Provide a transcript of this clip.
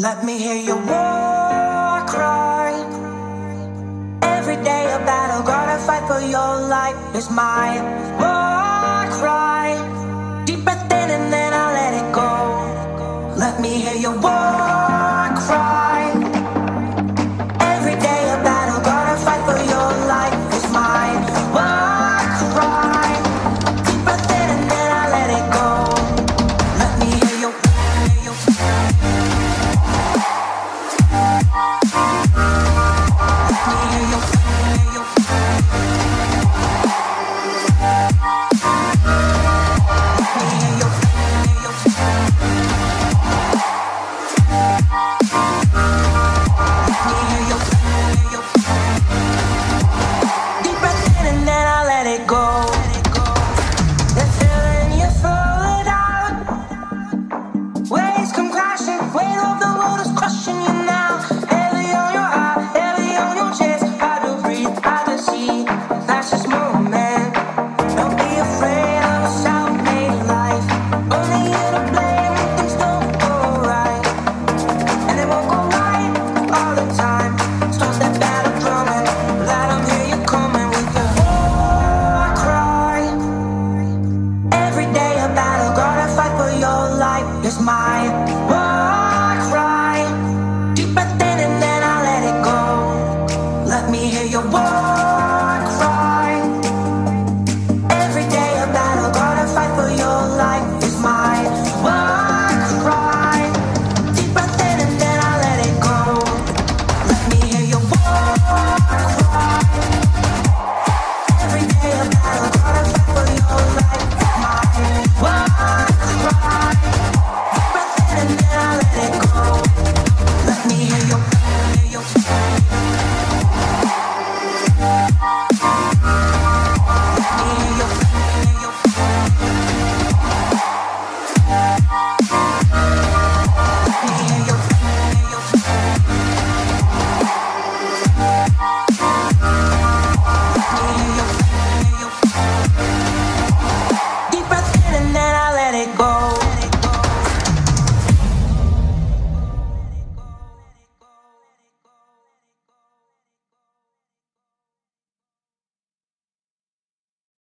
Let me hear your war cry. Every day a battle, gotta fight for your life. It's my war cry.